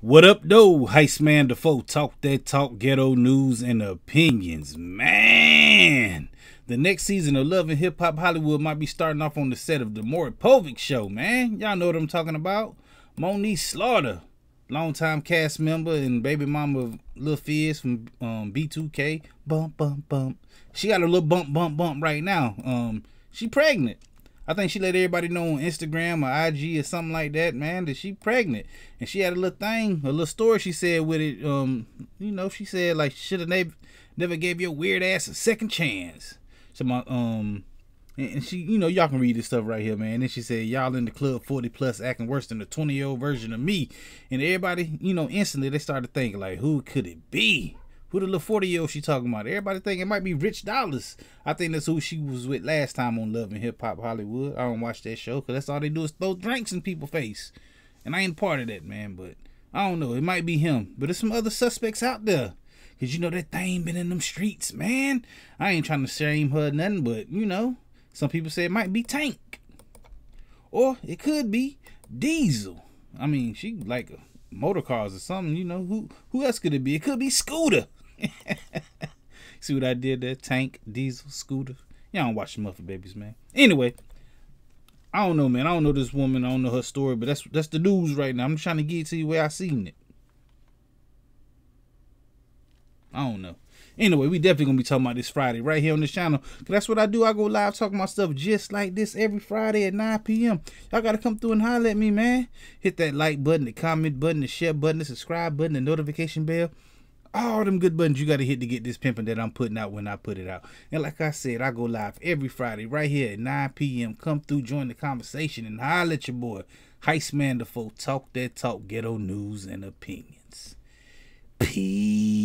What up, though? Heist Man the Foe. Talk that talk, ghetto news and opinions. Man, the next season of Love and Hip Hop Hollywood might be starting off on the set of the Maury Povich show, man. Y'all know what I'm talking about. Moniece Slaughter, longtime cast member and baby mama of Lil' Fizz from B2K. Bump, bump, bump. She got a little bump, bump, bump right now. She pregnant. I think she let everybody know on Instagram or IG or something like that, man, that she pregnant. And she had a little thing, a little story she said with it. You know, she said, like, should have never gave your weird ass a second chance. So my, and she, you know, y'all can read this stuff right here, man. And she said, y'all in the club 40 plus acting worse than the 20-year-old version of me. And everybody, you know, instantly they started thinking, like, who could it be? Who the little 40-year-old she talking about? Everybody think it might be Rich Dollars. I think that's who she was with last time on Love and Hip Hop Hollywood. I don't watch that show because that's all they do is throw drinks in people's face. And I ain't part of that, man. But I don't know. It might be him. But there's some other suspects out there. Because, you know, that thing been in them streets, man. I ain't trying to shame her or nothing. But, you know, some people say it might be Tank. Or it could be Diesel. I mean, she like a motor cars or something, you know. Who else could it be? It could be Scooter. See what I did there? Tank, Diesel, Scooter. Y'all don't watch the Muffin Babies, man. Anyway, I don't know, man. I don't know this woman. I don't know her story, but that's the news right now. I'm trying to get it to you where I seen it. I don't know. Anyway, we definitely gonna be talking about this Friday right here on this channel. Cause that's what I do. I go live talking about stuff just like this every Friday at 9 p.m. Y'all gotta come through and holler at me, man. Hit that like button, the comment button, the share button, the subscribe button, the notification bell. All them good buttons you got to hit to get this pimping that I'm putting out when I put it out. And like I said, I go live every Friday right here at 9 p.m. Come through, join the conversation, and holler at your boy, Heist Man the Foe. Talk that talk, ghetto news and opinions. Peace.